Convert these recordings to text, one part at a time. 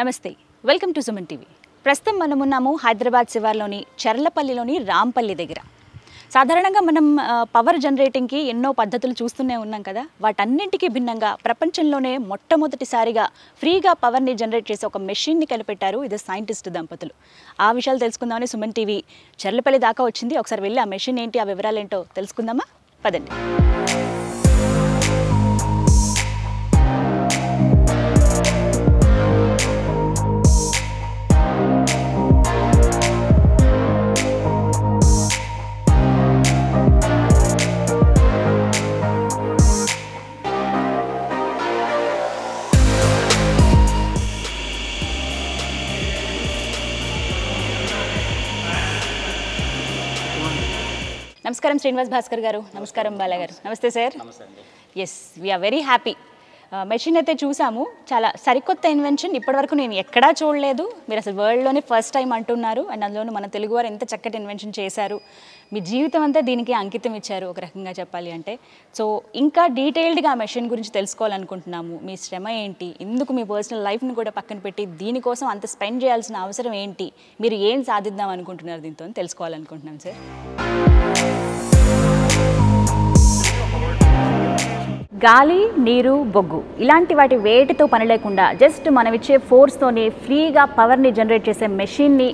నమస్తే welcome to Suman TV. ప్రస్తుతం మనం ఉన్నాము హైదరాబాద్ శివార్లోని చెర్లపల్లిలోని రాంపల్లి దగ్గర. సాధారణంగా మనం పవర్ జనరేటింగ్కి ఎన్నో పద్ధతులు చూస్తూనే ఉన్నాం కదా, వాటన్నింటికి భిన్నంగా ప్రపంచంలోనే మొట్టమొదటిసారిగా ఫ్రీగా పవర్ని జనరేట్ చేసే ఒక మెషిన్ని కనిపెట్టారు ఇది సైంటిస్ట్ దంపతులు. ఆ విషయాలు తెలుసుకుందామని సుమన్ టీవీ చెర్లపల్లి దాకా వచ్చింది. ఒకసారి వెళ్ళి ఆ మెషిన్ ఏంటి, ఆ వివరాలు ఏంటో తెలుసుకుందామా, పదండి. Namaskaram Srinivas Bhaskar garu, Namaskaram Bala garu. Namaste sir. Namaste. Yes, we are very happy. Machine అయితే చూసాము, చాలా సరికొత్త ఇన్వెన్షన్. ఇప్పటివరకు నేను ఎక్కడా చూడలేదు. మీరు అసలు వరల్డ్లోనే ఫస్ట్ టైం అంటున్నారు. అండ్ అందులోనూ మన తెలుగు వారు ఎంత చక్కటి ఇన్వెన్షన్ చేశారు. మీ జీవితం అంతా దీనికి అంకితం ఇచ్చారు ఒక రకంగా చెప్పాలి అంటే. సో ఇంకా డీటెయిల్డ్గా ఆ మెషిన్ గురించి తెలుసుకోవాలనుకుంటున్నాము. మీ శ్రమ ఏంటి, ఎందుకు మీ పర్సనల్ లైఫ్ని కూడా పక్కన పెట్టి దీనికోసం అంత స్పెండ్ చేయాల్సిన అవసరం ఏంటి, మీరు ఏం సాధిద్దాం అనుకుంటున్నారు దీంతో తెలుసుకోవాలనుకుంటున్నాం సార్. గాలి, నీరు, బొగ్గు ఇలాంటి వాటి వేటితో పని లేకుండా జస్ట్ మనమిచ్చే ఫోర్స్తోనే ఫ్రీగా పవర్ని జనరేట్ చేసే మెషిన్ని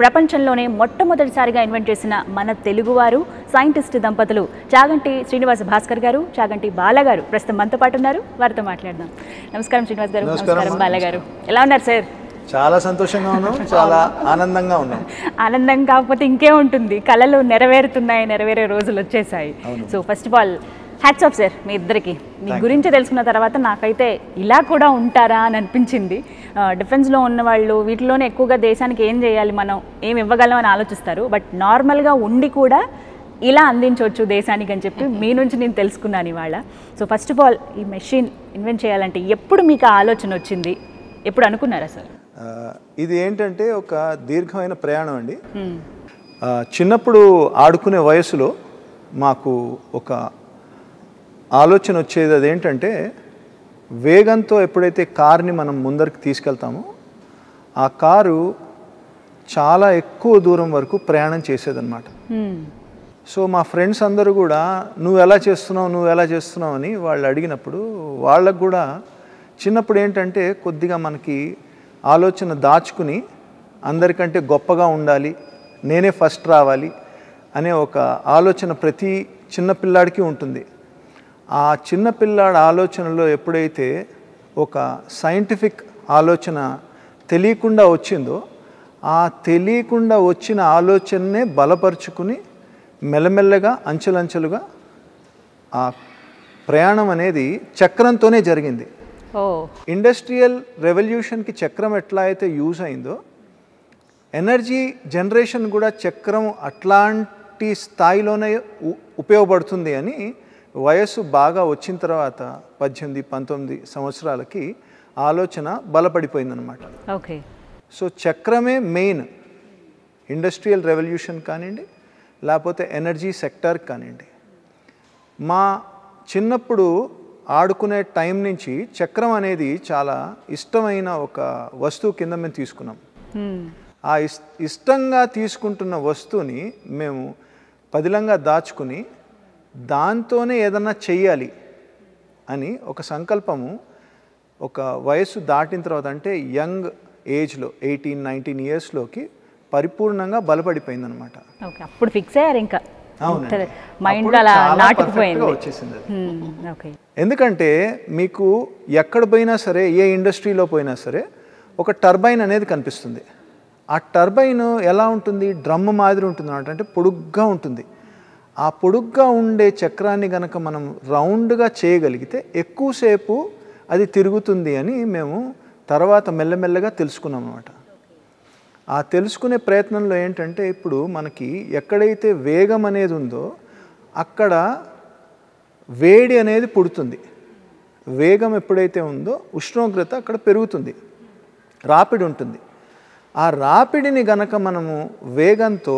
ప్రపంచంలోనే మొట్టమొదటిసారిగా ఇన్వెంట్ చేసిన మన తెలుగువారు సైంటిస్ట్ దంపతులు చాగంటి శ్రీనివాస్ భాస్కర్ గారు, చాగంటి బాలా గారు ప్రస్తుతం మనతో పాటు ఉన్నారు. వారితో మాట్లాడదాం. నమస్కారం శ్రీనివాస్ గారు. నమస్కారం బాలా గారు. ఎలా ఉన్నారు సార్? చాలా సంతోషంగా ఉన్నాం, చాలా ఆనందంగా ఉన్నాం. ఆనందం కాకపోతే ఇంకే ఉంటుంది. కళలు నెరవేరే రోజులు వచ్చేసాయి. So first of all hats off sir మీ ఇద్దరికి. మీ గురించి తెలుసుకున్న తర్వాత నాకైతే ఇలా కూడా ఉంటారా అని అనిపించింది. డిఫెన్స్లో ఉన్నవాళ్ళు వీటిలోనే ఎక్కువగా దేశానికి ఏం చేయాలి, మనం ఏం ఇవ్వగలం అని ఆలోచిస్తారు. బట్ నార్మల్గా ఉండి కూడా ఇలా అందించవచ్చు దేశానికి అని చెప్పి మీ నుంచి నేను తెలుసుకున్నాను ఇవాళ. సో ఫస్ట్ ఆఫ్ ఆల్ ఈ మెషిన్ ఇన్వెంట్ చేయాలంటే ఎప్పుడు మీకు ఆలోచన వచ్చింది, ఎప్పుడు అనుకున్నారా సార్? ఇది ఏంటంటే ఒక దీర్ఘమైన ప్రయాణం అండి. చిన్నప్పుడు ఆడుకునే వయసులో మాకు ఒక ఆలోచన వచ్చేది. అదేంటంటే వేగంతో ఎప్పుడైతే కార్ని మనం ముందరికి తీసుకెళ్తామో ఆ కారు చాలా ఎక్కువ దూరం వరకు ప్రయాణం చేసేదన్నమాట. సో మా ఫ్రెండ్స్ అందరూ కూడా నువ్వు ఎలా చేస్తున్నావు అని వాళ్ళు అడిగినప్పుడు వాళ్ళకు కూడా చిన్నప్పుడు ఏంటంటే కొద్దిగా మనకి ఆలోచన దాచుకుని అందరికంటే గొప్పగా ఉండాలి, నేనే ఫస్ట్ రావాలి అనే ఒక ఆలోచన ప్రతి చిన్నపిల్లాడికి ఉంటుంది. ఆ చిన్నపిల్లాడి ఆలోచనలో ఎప్పుడైతే ఒక సైంటిఫిక్ ఆలోచన తెలియకుండా వచ్చిందో ఆ తెలియకుండా వచ్చిన ఆలోచననే బలపరుచుకుని మెల్లమెల్లగా అంచెలంచెలుగా ఆ ప్రయాణం అనేది చక్రంతోనే జరిగింది. ఇండస్ట్రియల్ రెవల్యూషన్కి చక్రం ఎట్లా అయితే యూజ్ అయిందో ఎనర్జీ జనరేషన్ కూడా చక్రం అట్లాంటి స్థాయిలోనే ఉపయోగపడుతుంది అని వయస్సు బాగా వచ్చిన తర్వాత 18-19 సంవత్సరాలకి ఆలోచన బలపడిపోయిందనమాట. ఓకే. సో చక్రమే మెయిన్ ఇండస్ట్రియల్ రెవల్యూషన్ కానివ్వండి, లేకపోతే ఎనర్జీ సెక్టర్ కానివ్వండి. మా చిన్నప్పుడు ఆడుకునే టైం నుంచి చక్రం అనేది చాలా ఇష్టమైన ఒక వస్తువు కింద మేము తీసుకున్నాం. ఆ ఇష్టంగా తీసుకుంటున్న వస్తువుని మేము పదిలంగా దాచుకుని దాంతోనే ఏదన్నా చెయ్యాలి అని ఒక సంకల్పము ఒక వయసు దాటిన తర్వాత అంటే యంగ్ ఏజ్లో 18-19 ఇయర్స్లోకి పరిపూర్ణంగా బలపడిపోయిందనమాట. అప్పుడు ఫిక్స్ అయ్యారు ఇంకా. ఎందుకంటే మీకు ఎక్కడ పోయినా సరే, ఏ ఇండస్ట్రీలో పోయినా సరే ఒక టర్బైన్ అనేది కనిపిస్తుంది. ఆ టర్బైన్ ఎలా ఉంటుంది, డ్రమ్ మాదిరి ఉంటుంది అన్నమాట. అంటే పొడుగ్గా ఉంటుంది. ఆ పొడుగ్గా ఉండే చక్రాన్ని కనుక మనం రౌండ్గా చేయగలిగితే ఎక్కువసేపు అది తిరుగుతుంది అని మేము తర్వాత మెల్లమెల్లగా తెలుసుకున్నాం అన్నమాట. ఆ తెలుసుకునే ప్రయత్నంలో ఏంటంటే ఇప్పుడు మనకి ఎక్కడైతే వేగం అనేది ఉందో అక్కడ వేడి అనేది పుడుతుంది. వేగం ఎప్పుడైతే ఉందో ఉష్ణోగ్రత అక్కడ పెరుగుతుంది, రాపిడి ఉంటుంది. ఆ రాపిడిని గనక మనము వేగంతో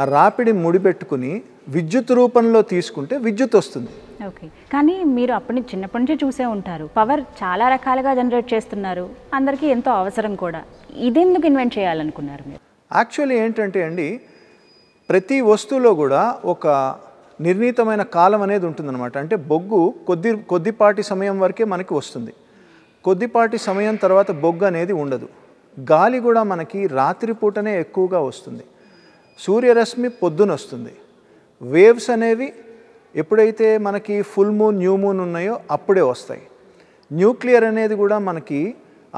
ఆ రాపిడి ముడిపెట్టుకుని విద్యుత్ రూపంలో తీసుకుంటే విద్యుత్ వస్తుంది. ఓకే, కానీ మీరు అప్పటి చిన్నప్పటి నుంచి చూసే ఉంటారు పవర్ చాలా రకాలుగా జనరేట్ చేస్తున్నారు, అందరికీ ఎంతో అవసరం కూడా. ఇదెందుకు ఇన్వెంట్ చేయాలనుకున్నారు మీరు? యాక్చువల్లీ ఏంటంటే అండి, ప్రతి వస్తువులో కూడా ఒక నిర్ణీతమైన కాలం అనేది ఉంటుందన్నమాట. అంటే బొగ్గు కొద్దిపాటి సమయం వరకే మనకి వస్తుంది, కొద్దిపాటి సమయం తర్వాత బొగ్గు అనేది ఉండదు. గాలి కూడా మనకి రాత్రిపూటనే ఎక్కువగా వస్తుంది, సూర్యరశ్మి పొద్దున వస్తుంది. వేవ్స్ అనేవి ఎప్పుడైతే మనకి ఫుల్ మూన్ న్యూ మూన్ ఉన్నాయో అప్పుడే వస్తాయి. న్యూక్లియర్ అనేది కూడా మనకి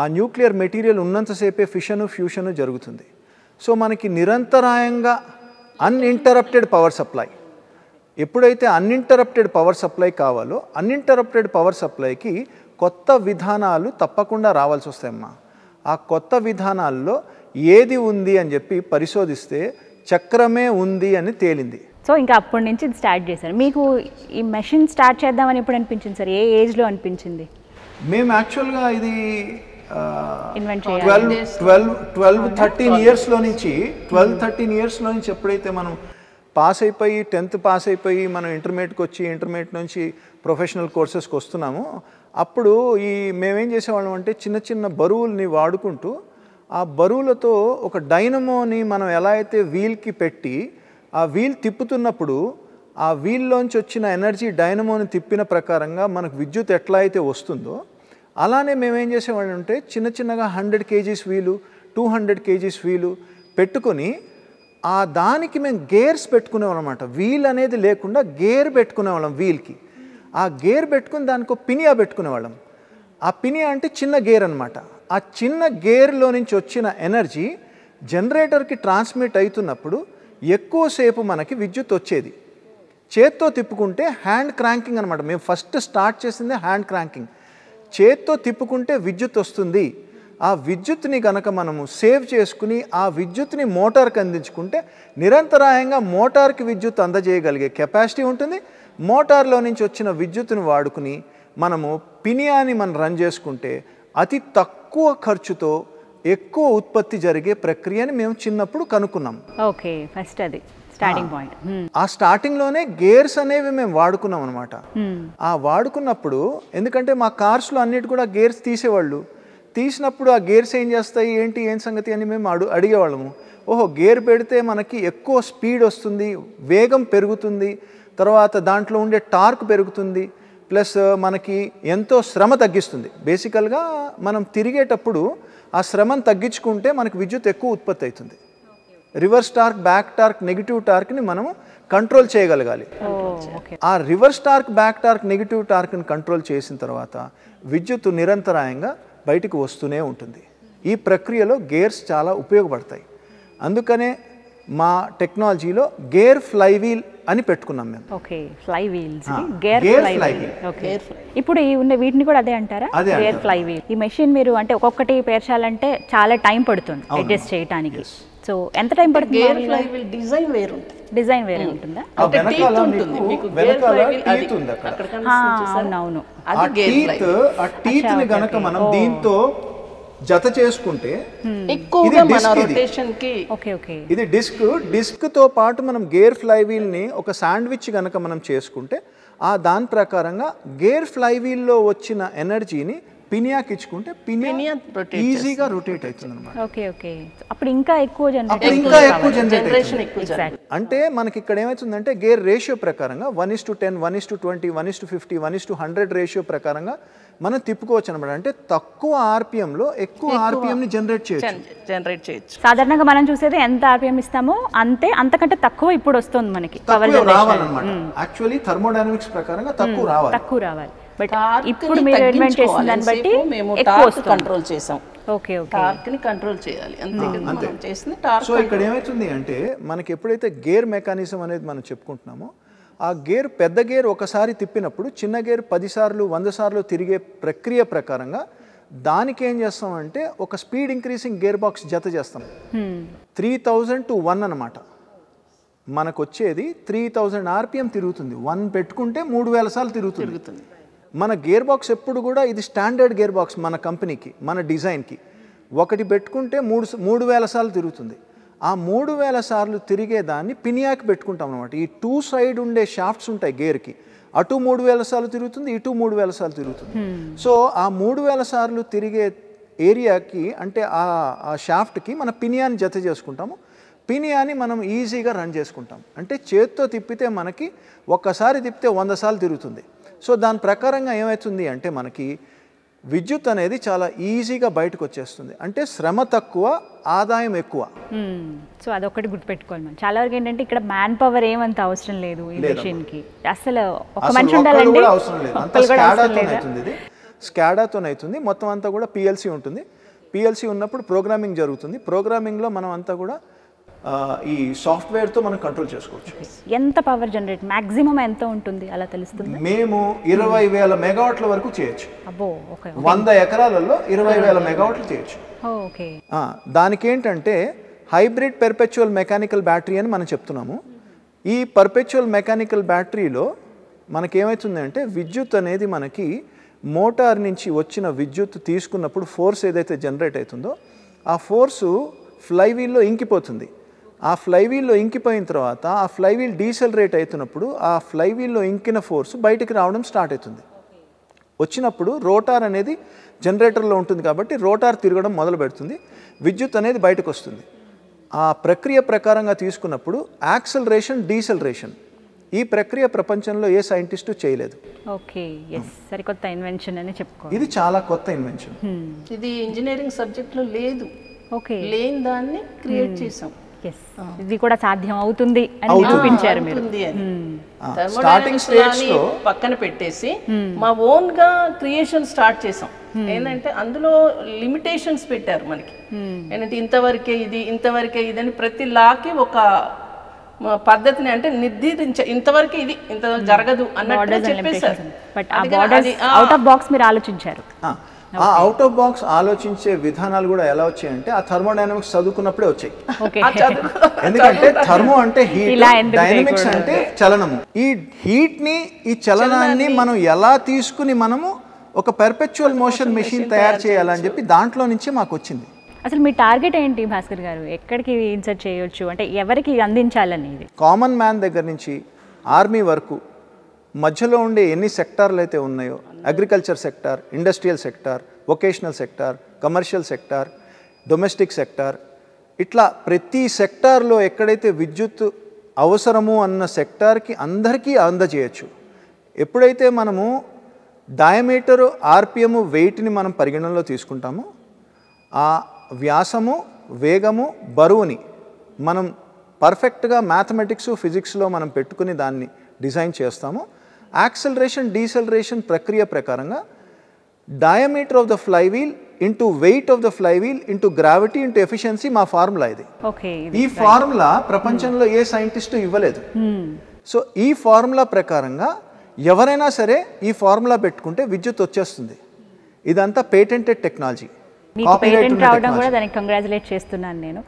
ఆ న్యూక్లియర్ మెటీరియల్ ఉన్నంతసేపే ఫిషను ఫ్యూషను జరుగుతుంది. సో మనకి నిరంతరాయంగా అన్ఇంటరప్టెడ్ పవర్ సప్లై, ఎప్పుడైతే అన్ఇంటరప్టెడ్ పవర్ సప్లై కావాలో అన్ఇంటరప్టెడ్ పవర్ సప్లైకి కొత్త విధానాలు తప్పకుండా రావాల్సి వస్తాయమ్మా. ఆ కొత్త విధానాల్లో ఏది ఉంది అని చెప్పి పరిశోధిస్తే చక్రమే ఉంది అని తేలింది. సో ఇంకా అప్పటి నుంచి ఇది స్టార్ట్ చేశారు. మీకు ఈ మెషిన్ స్టార్ట్ చేద్దామని ఎప్పుడు అనిపించింది సార్? ఏ ఏజ్లో అనిపించింది? మేము యాక్చువల్గా ఇది 12-13 ఇయర్స్లో నుంచి ఎప్పుడైతే మనం పాస్ అయిపోయి 10th పాస్ అయిపోయి మనం ఇంటర్మీడియట్కి వచ్చి ఇంటర్మీడియట్ నుంచి ప్రొఫెషనల్ కోర్సెస్కి వస్తున్నాము, అప్పుడు మేమేం చేసేవాళ్ళం అంటే చిన్న చిన్న బరువుల్ని వాడుకుంటూ ఆ బరువులతో ఒక డైనమోని మనం ఎలా అయితే వీల్కి పెట్టి ఆ వీల్ తిప్పుతున్నప్పుడు ఆ వీల్లోంచి వచ్చిన ఎనర్జీ డైనమోని తిప్పిన ప్రకారంగా మనకు విద్యుత్ ఎట్లా అయితే వస్తుందో అలానే మేమేం చేసేవాళ్ళం అంటే చిన్న చిన్నగా 100 kgs వీలు, 200 kgs వీలు పెట్టుకొని ఆ దానికి మేము గేర్స్ పెట్టుకునేవాళ్ళం అన్నమాట. వీల్ అనేది లేకుండా గేర్ పెట్టుకునేవాళ్ళం వీల్కి. ఆ గేర్ పెట్టుకుని దానికి పినియా పెట్టుకునేవాళ్ళం. ఆ పినియా అంటే చిన్న గేర్ అనమాట. ఆ చిన్న గేర్లో నుంచి వచ్చిన ఎనర్జీ జనరేటర్కి ట్రాన్స్మిట్ అవుతున్నప్పుడు ఎక్కువసేపు మనకి విద్యుత్ వచ్చేది. చేత్తో తిప్పుకుంటే హ్యాండ్ క్రాంకింగ్ అనమాట. మేము ఫస్ట్ స్టార్ట్ చేసింది హ్యాండ్ క్రాంకింగ్. చేత్తో తిప్పుకుంటే విద్యుత్ వస్తుంది. ఆ విద్యుత్ని కనుక మనము సేవ్ చేసుకుని ఆ విద్యుత్ని మోటార్కి అందించుకుంటే నిరంతరాయంగా మోటార్కి విద్యుత్ అందజేయగలిగే కెపాసిటీ ఉంటుంది. మోటార్లో నుంచి వచ్చిన విద్యుత్తుని వాడుకుని మనము పినియాని మనం రన్ చేసుకుంటే అతి తక్కువ ఖర్చుతో ఎక్కువ ఉత్పత్తి జరిగే ప్రక్రియని మేము చిన్నప్పుడు కనుక్కున్నాం. ఓకే, ఫస్ట్ అది స్టార్టింగ్ పాయింట్. ఆ స్టార్టింగ్లోనే గేర్స్ అనేవి మేము వాడుకున్నాం అనమాట. ఆ వాడుకున్నప్పుడు ఎందుకంటే మా కార్స్లో అన్నిటి కూడా గేర్స్ తీసేవాళ్ళు. తీసినప్పుడు ఆ గేర్స్ ఏం చేస్తాయి ఏంటి ఏం సంగతి అని మేము అడిగేవాళ్ళము. ఓహో, గేర్ పెడితే మనకి ఎక్కువ స్పీడ్ వస్తుంది, వేగం పెరుగుతుంది, తర్వాత దాంట్లో ఉండే టార్క్ పెరుగుతుంది, ప్లస్ మనకి ఎంతో శ్రమ తగ్గిస్తుంది. బేసికల్గా మనం తిరిగేటప్పుడు ఆ శ్రమను తగ్గించుకుంటే మనకి విద్యుత్ ఎక్కువ ఉత్పత్తి అవుతుంది. Reverse torque, back torque, negative టార్క్ని మనం కంట్రోల్ చేయగలగాలి. ఆ reverse torque, back torque, negative టార్క్ని కంట్రోల్ చేసిన తర్వాత విద్యుత్ నిరంతరాయంగా బయటకు వస్తూనే ఉంటుంది. ఈ ప్రక్రియలో గేర్స్ చాలా ఉపయోగపడతాయి. అందుకనే మా టెక్నాలజీలో గేర్ ఫ్లై వీల్ అని పెట్టుకున్నాం మేము. Okay, fly wheels, gear fly wheel. Okay, ఇప్పుడు ఈ ఉన్న వీటిని కూడా అదే అంటారా? Gear fly wheel. ఈ మెషిన్ మీరు అంటే ఒక్కొక్కటి పేర్చాలంటే చాలా టైం పడుతుంది అడ్జస్ట్ చేయడానికి. సో ఎంత టైం పడుతుంది? గేర్ ఫ్లై వీల్ డిజైన్ వేరు ఉంటుంది. డిజైన్ వేరే ఉంటుందా? అవునవును, దీంతో జత చేసుకుంటే ఇది డిస్క్. డిస్క్ తో పాటు మనం గేర్ ఫ్లై వీల్ ని ఒక శాండ్విచ్ గనక మనం చేసుకుంటే ఆ దాని ప్రకారంగా గేర్ ఫ్లై వీల్ లో వచ్చిన ఎనర్జీని పినియాకి ఇచ్చుకుంటే పినియా ఈజీగా రొటేట్ అవుతుంది అన్నమాట. ఓకే, ఓకే, అప్పుడు ఇంకా ఎక్కువ జనరేట్. అంటే మనకి ఇక్కడ ఏమవుతుందంటే గేర్ రేషియో ప్రకారంగా 1:10, 1:20, 1:50, 1:100 రేషియో ప్రకారంగా మనం తిప్పుకోవచ్చు అనమాట. అంటే తక్కువ ఆర్పిఎం లో ఎక్కువ ఆర్పిఎం ని జనరేట్ చేయొచ్చు. సాధారణంగా మనం చూసేది ఎంత ఆర్పిఎం ఇస్తామో అంతే, అంతకంటే తక్కువ ఇప్పుడు వస్తుంది మనకి పవర్ రావాలన్నమాట. యాక్చువల్లీ థర్మోడైనమిక్స్ ప్రకారంగా తక్కువ రావాలి. ఇప్పుడు మీరు అడ్వెంట్ చేసిన దాన్ని బట్టి మేము టార్క్ కంట్రోల్ చేసాం. ఓకే, ఓకే, టార్క్ ని కంట్రోల్ చేయాలి అంతే కదా మనం చేసిన టార్క్. సో ఇక్కడ ఏమవుతుంది అంటే మనకి ఎప్పుడైతే గేర్ మెకానిజం అనేది మనం చెప్పుకుంటున్నామో ఆ గేర్, పెద్ద గేర్ ఒకసారి తిప్పినప్పుడు చిన్న గేర్ 10 సార్లు 100 సార్లు తిరిగే ప్రక్రియ ప్రకారంగా దానికి ఏం చేస్తామంటే ఒక స్పీడ్ ఇంక్రీసింగ్ గేర్ బాక్స్ జత చేస్తాం. 3000 to 1 అనమాట మనకు వచ్చేది. 3000 RPM తిరుగుతుంది. 1 పెట్టుకుంటే 3000 సార్లు తిరుగుతుంది. మన గేర్ బాక్స్ ఎప్పుడు కూడా ఇది స్టాండర్డ్ గేర్ బాక్స్ మన కంపెనీకి, మన డిజైన్కి. 1 పెట్టుకుంటే 3000 సార్లు తిరుగుతుంది. ఆ 3000 సార్లు తిరిగేదాన్ని పినియాక్ పెట్టుకుంటాం అన్నమాట. ఈ టూ సైడ్ ఉండే షాఫ్ట్స్ ఉంటాయి గేర్కి, అటు 3000 సార్లు తిరుగుతుంది, ఇటు 3000 సార్లు తిరుగుతుంది. సో ఆ 3000 సార్లు తిరిగే ఏరియాకి అంటే ఆ ఆ షాఫ్ట్కి మన పినియాన్ని జత చేసుకుంటాము. పినియాన్ని మనం ఈజీగా రన్ చేసుకుంటాం. అంటే చేత్తో తిప్పితే మనకి ఒక్కసారి తిప్పితే 100 సార్లు తిరుగుతుంది. సో దాని ప్రకారంగా ఏమవుతుంది అంటే మనకి విద్యుత్ అనేది చాలా ఈజీగా బయటకు వచ్చేస్తుంది. అంటే శ్రమ తక్కువ, ఆదాయం ఎక్కువ. సో అదొకటి గుర్తుపెట్టుకోవాలి మనం. చాలా వరకు ఏంటంటే ఇక్కడ మ్యాన్ పవర్ ఏమంత అవసరం లేదు ఈ మిషన్కి, అసలు ఒక మనిషి ఉండాలంటే అవసరం లేదు. అంత స్కాడాతో అవుతుంది మొత్తం అంతా కూడా. పిఎల్సి ఉంటుంది, పిఎల్సి ఉన్నప్పుడు ప్రోగ్రామింగ్ జరుగుతుంది. ప్రోగ్రామింగ్లో మనం అంతా కూడా ఈ సాఫ్ట్వేర్తో మనం కంట్రోల్ చేసుకోవచ్చు. ఎంత పవర్ జనరేట్ మాక్సిమం ఎంత ఉంటుంది అలా తెలుస్తుంది? మేము 20,000 మెగావాట్ల వరకు చేయొచ్చు. అబ్బో, ఓకే. 100 ఎకరాలలో 20,000 మెగావాట్లు చేయొచ్చు. ఓకే. దానికి ఏంటంటే హైబ్రిడ్ పెర్పెచువల్ మెకానికల్ బ్యాటరీ అని మనం చెప్తున్నాము. ఈ పర్పెచువల్ మెకానికల్ బ్యాటరీలో మనకేమవుతుందంటే విద్యుత్ అనేది మనకి మోటార్ నుంచి వచ్చిన విద్యుత్ తీసుకున్నప్పుడు ఫోర్స్ ఏదైతే జనరేట్ అవుతుందో ఆ ఫోర్సు ఫ్లైవీల్లో ఇంకిపోతుంది. ఆ ఫ్లైవీల్లో ఇంకిపోయిన తర్వాత ఆ ఫ్లైవీల్ డీసెలరేట్ అవుతున్నప్పుడు ఆ ఫ్లైవీల్లో ఇంకిన ఫోర్సు బయటికి రావడం స్టార్ట్ అవుతుంది. వచ్చినప్పుడు రోటార్ అనేది జనరేటర్లో ఉంటుంది కాబట్టి రోటార్ తిరగడం మొదలు పెడుతుంది, విద్యుత్ అనేది బయటకు వస్తుంది. ఆ ప్రక్రియ ప్రకారంగా తీసుకున్నప్పుడు యాక్సలరేషన్, డీసెలరేషన్, ఈ ప్రక్రియ ప్రపంచంలో ఏ సైంటిస్టు చేయలేదు. ఓకే, ఎస్, సరికొత్త ఇన్వెన్షన్ అని చెప్పుకోవాలి. ఇది చాలా కొత్త ఇన్వెన్షన్. ఇది ఇంజనీరింగ్ సబ్జెక్ట్లో లేదు. ఓకే, లేని దాన్ని క్రియేట్ చేసాం. ఎస్, ఇది కూడా సాధ్యం అవుతుంది అని చూపించారు మీరు. స్టార్టింగ్ స్టేజ్ లో పక్కన పెట్టేసి మా ఓన్ గా క్రియేషన్ స్టార్ట్ చేసాం. ఏంటంటే అందులో లిమిటేషన్స్ పెట్టారు మనకి. ఏంటంటే ఇంతవరకే ఇది, ఇంతవరకే ఇది అని ప్రతి లాకి ఒక పద్ధతిని అంటే నిర్ధారించ, ఇంతవరకు ఇది, ఇంత జరగదు అన్నట్టు చెప్పేశారు. అవుట్ ఆఫ్ బాక్స్ మీరు ఆలోచించారు. ఆ అవుట్ ఆఫ్ బాక్స్ ఆలోచించే విధానాలు కూడా ఎలా వచ్చాయంటే ఆ థర్మోడైనమిక్స్ చదువుకున్నప్పుడే వచ్చాయి. ఎందుకంటే థర్మో అంటే హీట్, డైనమిక్స్ అంటే చలనము. ఈ హీట్ ని, ఈ చలనాన్ని మనం ఎలా తీసుకుని మనము ఒక పెర్పెచువల్ మోషన్ మెషిన్ తయారు చేయాలని చెప్పి దాంట్లో నుంచి మాకు వచ్చింది. అసలు మీ టార్గెట్ ఏంటి భాస్కర్ గారు? ఎక్కడికి ఇన్సర్ట్ చేయొచ్చు అంటే ఎవరికి అందించాలని? ఇది కామన్ మ్యాన్ దగ్గర నుంచి ఆర్మీ వరకు మధ్యలో ఉండే ఎన్ని సెక్టార్లు అయితే ఉన్నాయో, agriculture sector, industrial sector, vocational sector, commercial sector, domestic sector, ఇట్లా ప్రతి సెక్టార్లో ఎక్కడైతే విద్యుత్ అవసరము అన్న సెక్టార్కి అందరికీ అందజేయచ్చు. ఎప్పుడైతే మనము డయామీటరు, ఆర్పిఎము, వెయిట్ని మనం పరిగణనలో తీసుకుంటామో ఆ వ్యాసము, వేగము, బరువుని మనం పర్ఫెక్ట్గా మ్యాథమెటిక్స్, ఫిజిక్స్లో మనం పెట్టుకుని దాన్ని డిజైన్ చేస్తాము. యాక్సలరేషన్, డీసెలరేషన్ ప్రక్రియ ప్రకారంగా diameter of the flywheel into weight of the flywheel into gravity into efficiency మా ఫార్ములా ఇది. ఈ ఫార్ములా ప్రపంచంలో ఏ సైంటిస్టు ఇవ్వలేదు. సో ఈ ఫార్ములా ప్రకారంగా ఎవరైనా సరే ఈ ఫార్ములా పెట్టుకుంటే విద్యుత్ వచ్చేస్తుంది. ఇదంతా పేటెంటెడ్ టెక్నాలజీ. మీకు పేటెంట్ రావడం కూడా దానికి కంగ్రాచులేట్ చేస్తున్నాను నేను.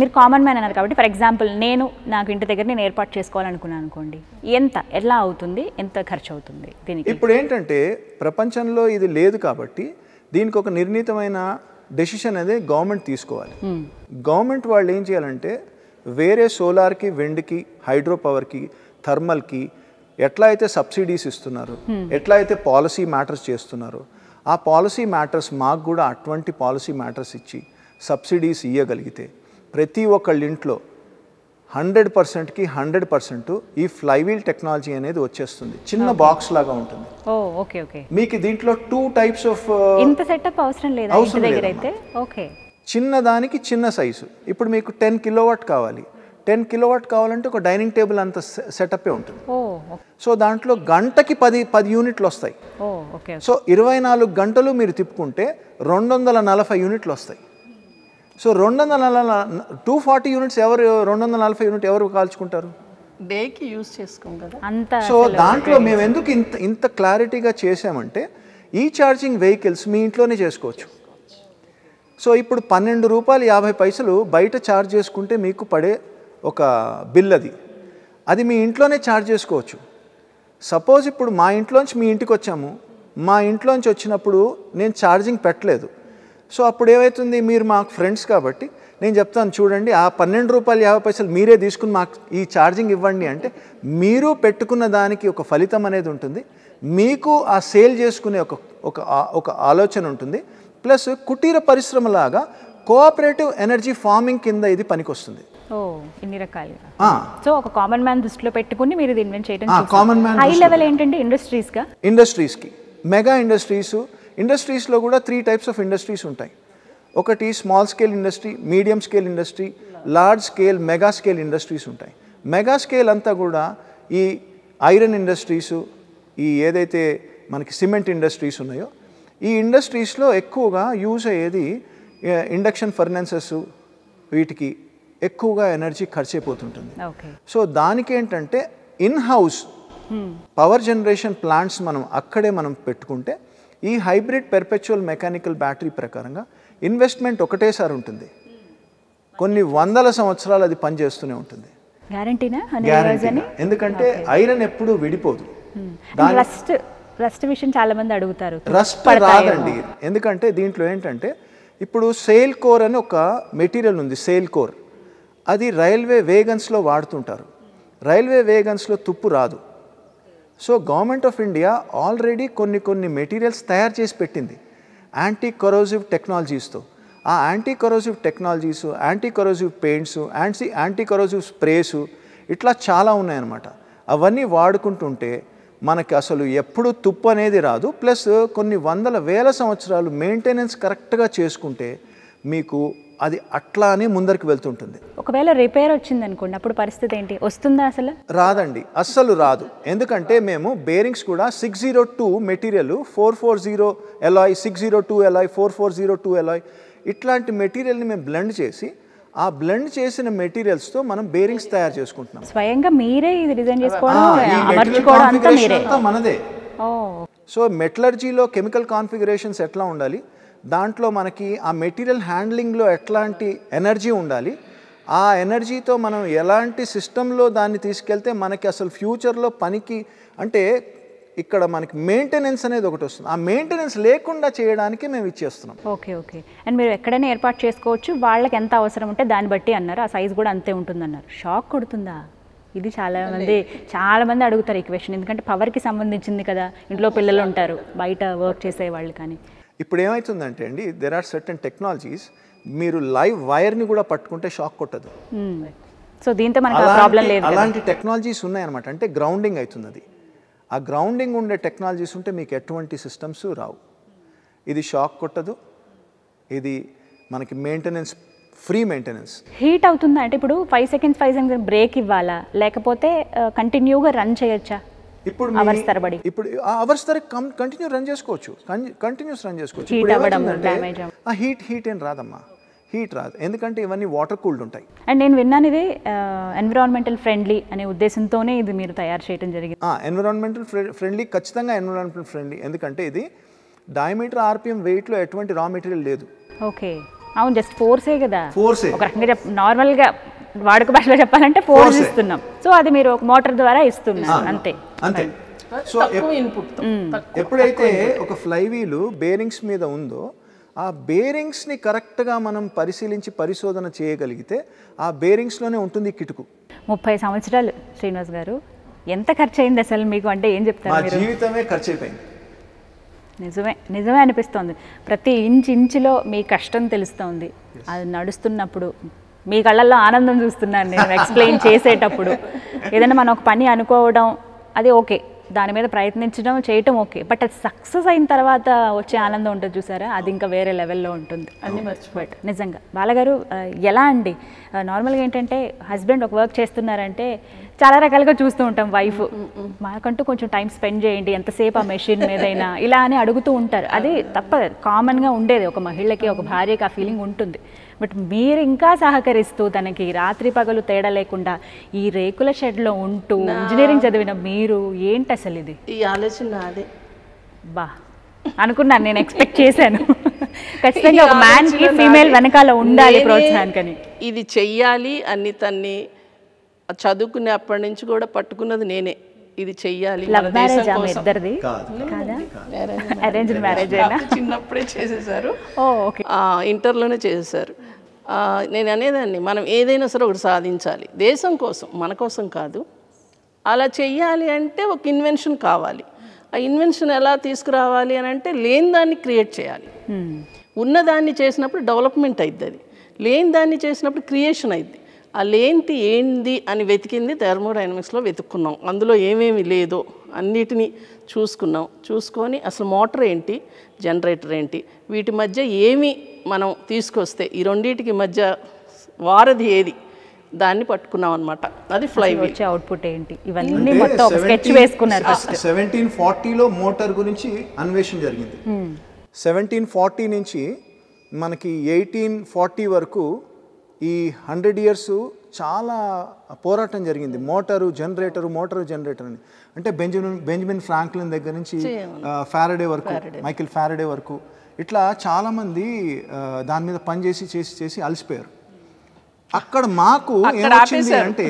మీరు కామన్ మ్యాన్ అన్నారు కాబట్టి, ఫర్ ఎగ్జాంపుల్ నేను, నాకు ఇంటి దగ్గర నేను ఏర్పాటు చేసుకోవాలనుకున్నాను అనుకోండి, ఎలా అవుతుంది, ఎంత ఖర్చు అవుతుంది దీనికి? ఇప్పుడు ఏంటంటే ప్రపంచంలో ఇది లేదు కాబట్టి దీనికి ఒక నిర్ణీతమైన డెసిషన్ అనేది గవర్నమెంట్ తీసుకోవాలి. గవర్నమెంట్ వాళ్ళు ఏం చేయాలంటే వేరే సోలార్కి, విండ్కి, హైడ్రో పవర్కి, థర్మల్కి ఎట్లా అయితే సబ్సిడీస్ ఇస్తున్నారు, ఎట్లా అయితే పాలసీ మ్యాటర్స్ చేస్తున్నారు, ఆ పాలసీ మ్యాటర్స్ మాకు కూడా అటువంటి పాలసీ మ్యాటర్స్ ఇచ్చి సబ్సిడీస్ ఇవ్వగలిగితే ప్రతి ఒక్కళ్ళ ఇంట్లో 100% ఈ ఫ్లైవీల్ టెక్నాలజీ అనేది వచ్చేస్తుంది. చిన్న బాక్స్ లాగా ఉంటుంది. మీకు దీంట్లో 2 టైప్స్ ఆఫ్ చిన్న దానికి చిన్న సైజు. ఇప్పుడు మీకు 10 కిలోవాట్ కావాలి, 10 కిలోవాట్ కావాలంటే ఒక డైనింగ్ టేబుల్ అంత సెటప్ ఉంటుంది. సో దాంట్లో గంటకి 10 యూనిట్లు వస్తాయి. సో 24 గంటలు మీరు తిప్పుకుంటే 240 యూనిట్లు వస్తాయి. సో 240 యూనిట్స్ ఎవరు, 240 యూనిట్ ఎవరు కాల్చుకుంటారు? డేకి యూజ్ చేసుకుంటారు. సో దాంట్లో మేము ఎందుకు ఇంత క్లారిటీగా చేసామంటే ఈ ఛార్జింగ్ వెహికల్స్ మీ ఇంట్లోనే చేసుకోవచ్చు. సో ఇప్పుడు ₹12.50 బయట ఛార్జ్ చేసుకుంటే మీకు పడే ఒక బిల్, అది మీ ఇంట్లోనే ఛార్జ్ చేసుకోవచ్చు. సపోజ్ ఇప్పుడు మా ఇంట్లోంచి మీ ఇంటికి వచ్చాము, మా ఇంట్లోంచి వచ్చినప్పుడు నేను ఛార్జింగ్ పెట్టలేదు. సో అప్పుడు ఏమవుతుంది, మీరు మా ఫ్రెండ్స్ కాబట్టి నేను చెప్తాను చూడండి ఆ 12 రూపాయలు 50 పైసలు మీరే తీసుకుని మాకు ఈ ఛార్జింగ్ ఇవ్వండి అంటే మీరు పెట్టుకున్న దానికి ఒక ఫలితం అనేది ఉంటుంది మీకు ఆ సేల్ చేసుకునే ఒక ఆలోచన ఉంటుంది ప్లస్ కుటీర పరిశ్రమలాగా కోఆపరేటివ్ ఎనర్జీ ఫార్మింగ్ కింద ఇది పనికొస్తుంది ఓ ఇన్ని రకాలుగా సో ఒక కామన్ మ్యాన్ దృష్టిలో పెట్టుకొని మీరు ఇది ఇన్వెంట్ చేయడం చూస్తారు కామన్ మ్యాన్ హై లెవెల్ ఏంటంటే ఇండస్ట్రీస్ గా ఇండస్ట్రీస్ కి మెగా ఇండస్ట్రీస్ లో కూడా 3 టైప్స్ ఆఫ్ ఇండస్ట్రీస్ ఉంటాయి ఒకటి small scale industry medium scale industry large scale mega scale industries ఉంటాయి మెగా స్కేల్ అంతా కూడా ఈ ఐరన్ ఇండస్ట్రీస్ ఈ ఏదైతే మనకి సిమెంట్ ఇండస్ట్రీస్ ఉన్నాయో ఈ ఇండస్ట్రీస్ లో ఎక్కువగా యూజ్ అయ్యేది ఇండక్షన్ ఫర్నెన్సెస్ వీటికి ఎక్కువగా ఎనర్జీ ఖర్చు అయిపోతుంటుంది సో దానికి ఏంటంటే in house power generation plants మనం అక్కడే మనం పెట్టుకుంటే ఈ హైబ్రిడ్ పెర్పెచువల్ మెకానికల్ బ్యాటరీ ప్రకారంగా ఇన్వెస్ట్మెంట్ ఒకటేసారి ఉంటుంది కొన్ని వందల సంవత్సరాలు అది పనిచేస్తూనే ఉంటుంది ఎందుకంటే ఐరన్ ఎప్పుడు విడిపోదు రస్ట్ విషయం చాలా మంది అడుగుతారు రస్ట్ రాదండి ఎందుకంటే దీంట్లో ఏంటంటే ఇప్పుడు సేల్ కోర్ అని ఒక మెటీరియల్ ఉంది సేల్ కోర్ అది రైల్వే వేగన్స్లో వాడుతుంటారు రైల్వే వేగన్స్లో తుప్పు రాదు so government of India already కొన్ని మెటీరియల్స్ తయారు చేసి పెట్టింది యాంటీ కరోజివ్ టెక్నాలజీస్తో ఆ anti corrosive technologies anti corrosive paints anti corrosive sprays ఇట్లా చాలా ఉన్నాయన్నమాట అవన్నీ వాడుకుంటుంటే మనకి అసలు ఎప్పుడు తుప్పు అనేది రాదు ప్లస్ కొన్ని వందల వేల సంవత్సరాలు మెయింటెనెన్స్ కరెక్ట్గా చేసుకుంటే మీకు అది అట్లానే ముందరికి వెళ్తుంటుంది ఒకవేళ రిపేర్ వచ్చింది అనుకోండి అప్పుడు పరిస్థితి ఏంటి వస్తుందా అసలు రాదండి అస్సలు రాదు ఎందుకంటే మేము బేరింగ్స్ కూడా 602 మెటీరియల్ 440 ఎలాయ్ 602 ఎలాయ్ 4402 ఎలాయ్ ఇట్లాంటి మెటీరియల్ని మేము బ్లెండ్ చేసి ఆ బ్లెండ్ చేసిన మెటీరియల్స్తో మనం బేరింగ్స్ తయారు చేసుకుంటున్నాం స్వయంగా మీరే ఇది డిజైన్ చేసుకోవడం మనదే సో మెటలర్జీలో కెమికల్ కాన్ఫిగరేషన్స్ ఎట్లా ఉండాలి దాంట్లో మనకి ఆ మెటీరియల్ హ్యాండ్లింగ్లో ఎట్లాంటి ఎనర్జీ ఉండాలి ఆ ఎనర్జీతో మనం ఎలాంటి సిస్టంలో దాన్ని తీసుకెళ్తే మనకి అసలు ఫ్యూచర్లో పనికి అంటే ఇక్కడ మనకి మెయింటెనెన్స్ అనేది ఒకటి వస్తుంది ఆ మెయింటెనెన్స్ లేకుండా చేయడానికి మేము ఇచ్చేస్తున్నాం ఓకే ఓకే అండ్ మీరు ఎక్కడైనా ఏర్పాటు చేసుకోవచ్చు వాళ్ళకి ఎంత అవసరం ఉంటే దాన్ని బట్టి అన్నారు ఆ సైజ్ కూడా అంతే ఉంటుంది అన్నారు షాక్ కొడుతుందా ఇది చాలా మంది అడుగుతారు ఈ క్వశ్చన్ ఎందుకంటే పవర్కి సంబంధించింది కదా ఇంట్లో పిల్లలు ఉంటారు బయట వర్క్ చేసేవాళ్ళు కానీ ఇప్పుడు ఏమవుతుందంటే అండి దెర్ ఆర్ సర్టన్ టెక్నాలజీస్ మీరు లైవ్ వైర్ని కూడా పట్టుకుంటే షాక్ కొట్టదు సో దీంతో మనకు ప్రాబ్లం లేదు అలాంటి టెక్నాలజీస్ ఉన్నాయన్నమాట అంటే గ్రౌండింగ్ అవుతుంది అది ఆ గ్రౌండింగ్ ఉండే టెక్నాలజీస్ ఉంటే మీకు ఎటువంటి సిస్టమ్స్ రావు ఇది షాక్ కొట్టదు ఇది మనకి మెయింటెనెన్స్ ఫ్రీ మెయింటెనెన్స్ హీట్ అవుతుందా అంటే ఇప్పుడు 5 సెకండ్స్ బ్రేక్ ఇవ్వాలా లేకపోతే కంటిన్యూగా రన్ చేయొచ్చా ఇప్పుడు అవర్స్ తరబడి కంటిన్యూ రన్ చేసుకోవచ్చు హీట్ ఏం రాదమ్మా హీట్ రాదు ఎందుకంటే ఇవన్నీ వాటర్ కూల్డ్ ఉంటాయి అండ్ నేను విన్నాను ఇది ఎన్విరాన్మెంటల్ ఫ్రెండ్లీ అనే ఉద్దేశంతోనే ఇది మీరు తయారు చేయడం జరిగింది ఎన్విరాన్మెంటల్ ఫ్రెండ్లీ ఖచ్చితంగా ఎన్విరాన్మెంటల్ ఫ్రెండ్లీ ఎందుకంటే ఇది డయామీటర్ ఆర్పిఎం వెయిట్లో ఎటువంటి రా మెటీరియల్ లేదు ఓకే అవును జస్ట్ ఫోర్సే కదా ఫోర్సే ఒక రకంగా నార్మల్గా వాడుక భాషలో చెప్పాలంటే ఫోర్స్ ఇస్తున్నాం సో అది మీరు ఒక మోటార్ ద్వారా ఇస్తున్నారు అంతే అంతే సో ఎప్పుడైతే ఒక ఫ్లైవీల్ బేరింగ్స్ మీద ఉందో ఆ బేరింగ్స్ని కరెక్ట్గా మనం పరిశీలించి పరిశోధన చేయగలిగితే ఆ బేరింగ్స్లోనే ఉంటుంది కిటుకు 30 సంవత్సరాలు శ్రీనివాస్ గారు ఎంత ఖర్చు అయింది అసలు మీకు అంటే ఏం చెప్తారు జీవితమే ఖర్చు అయిపోయింది నిజమే అనిపిస్తుంది ప్రతి ఇంచులో మీ కష్టం తెలుస్తుంది అది నడుస్తున్నప్పుడు మీ కళ్ళల్లో ఆనందం చూస్తున్నాను నేను ఎక్స్ప్లెయిన్ చేసేటప్పుడు ఏదైనా మనం ఒక పని అనుకోవడం అది ఓకే దాని మీద ప్రయత్నించడం చేయటం ఓకే బట్ అది సక్సెస్ అయిన తర్వాత వచ్చే ఆనందం ఉంటుంది చూసారా అది ఇంకా వేరే లెవెల్లో ఉంటుంది అన్ని బట్ నిజంగా బాలగారు ఎలా అండి నార్మల్గా ఏంటంటే హస్బెండ్ ఒక వర్క్ చేస్తున్నారంటే చాలా రకాలుగా చూస్తూ ఉంటాం వైఫ్ మాకంటూ కొంచెం టైం స్పెండ్ చేయండి ఎంతసేపు ఆ మెషిన్ మీదైనా ఇలా అని అడుగుతూ ఉంటారు అది తప్ప కామన్గా ఉండేది ఒక మహిళకి ఒక భార్యకి ఆ ఫీలింగ్ ఉంటుంది బట్ మీరు ఇంకా సహకరిస్తూ తనకి రాత్రి పగలు తేడా లేకుండా ఈ రేకుల షెడ్లో ఉంటూ ఇంజనీరింగ్ చదివిన మీరు ఏంటి అసలు ఇది ఈ ఆలోచన నాదే బా అనుకున్నాను నేను ఎక్స్పెక్ట్ చేశాను ఖచ్చితంగా ఒక మ్యాన్కి ఫీమేల్ వెనకాల ఉండాలి ప్రోత్సాహానికని ఇది చెయ్యాలి అని తన్ని చదువుకునేప్పటి నుంచి కూడా పట్టుకున్నది నేనే ఇది చెయ్యాలి అరేంజ్డ్ మ్యారేజ్ అయినా చిన్నప్పుడే చేసేసారు ఇంటర్లోనే చేసేసారు నేను అనేదాన్ని మనం ఏదైనా సరే ఒకటి సాధించాలి దేశం కోసం మన కోసం కాదు అలా చేయాలి అంటే ఒక ఇన్వెన్షన్ కావాలి ఆ ఇన్వెన్షన్ ఎలా తీసుకురావాలి అని అంటే లేని దాన్ని క్రియేట్ చేయాలి ఉన్న దాన్ని చేసినప్పుడు డెవలప్‌మెంట్ అవుతది లేని దాన్ని చేసినప్పుడు క్రియేషన్ అవుతది ఆ లేంటి ఏంది అని వెతికింది థర్మోడైనమిక్స్ లో వెతుక్కున్నాం అందులో ఏమేమి లేదో అన్నిటిని చూసుకున్నాం చూసుకొని అసలు మోటార్ ఏంటి జనరేటర్ ఏంటి వీటి మధ్య ఏమి మనం తీసుకొస్తే ఈ రెండిటికి మధ్య వారధి ఏది దాన్ని పట్టుకున్నాం అన్నమాట అది ఫ్లై వీల్ వచ్చే అవుట్‌పుట్ ఏంటి ఇవన్నీ మొత్తం ఒక స్కెచ్ వేసుకున్నారు ఫస్ట్ 1740 లో మోటార్ గురించి అన్వేషణ జరిగింది 1740 నుంచి మనకి 1840 వరకు ఈ 100 ఇయర్స్ చాలా పోరాటం జరిగింది మోటారు జనరేటర్ అని అంటే బెంజమిన్ ఫ్రాంక్లిన్ దగ్గర నుంచి ఫారడే వరకు మైకేల్ ఫారడే వరకు ఇట్లా చాలా మంది దాని మీద పని చేసి అలసిపోయారు అక్కడ మాకు ఏమొచ్చింది అంటే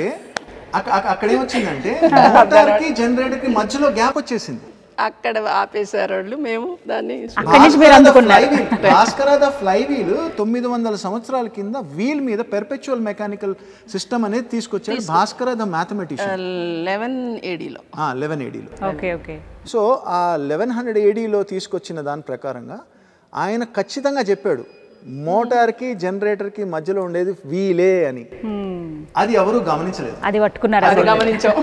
అక్కడ ఏమొచ్చిందంటే మోటార్ కి జనరేటర్ కి మధ్యలో గ్యాప్ వచ్చేసింది అక్కడ ఆపేశారు వాళ్ళు మేము దాన్ని భాస్కర్ ద ఫ్లై వీల్ 900 సంవత్సరాల కింద వీల్ మీద పెర్పెచువల్ మెకానికల్ సిస్టమ్ అనేది తీసుకొచ్చారు భాస్కర్ ద మ్యాథమెటిషియన్ 11 AD లో ఓకే ఓకే సో ఆ 1100 AD లో తీసుకొచ్చిన దాని ప్రకారంగా ఆయన ఖచ్చితంగా చెప్పాడు మోటార్ కి జనరేటర్ కి మధ్యలో ఉండేది వీలే అని అది ఎవరు గమనించలేదు అది పట్టుకున్నారు అది గమనించాం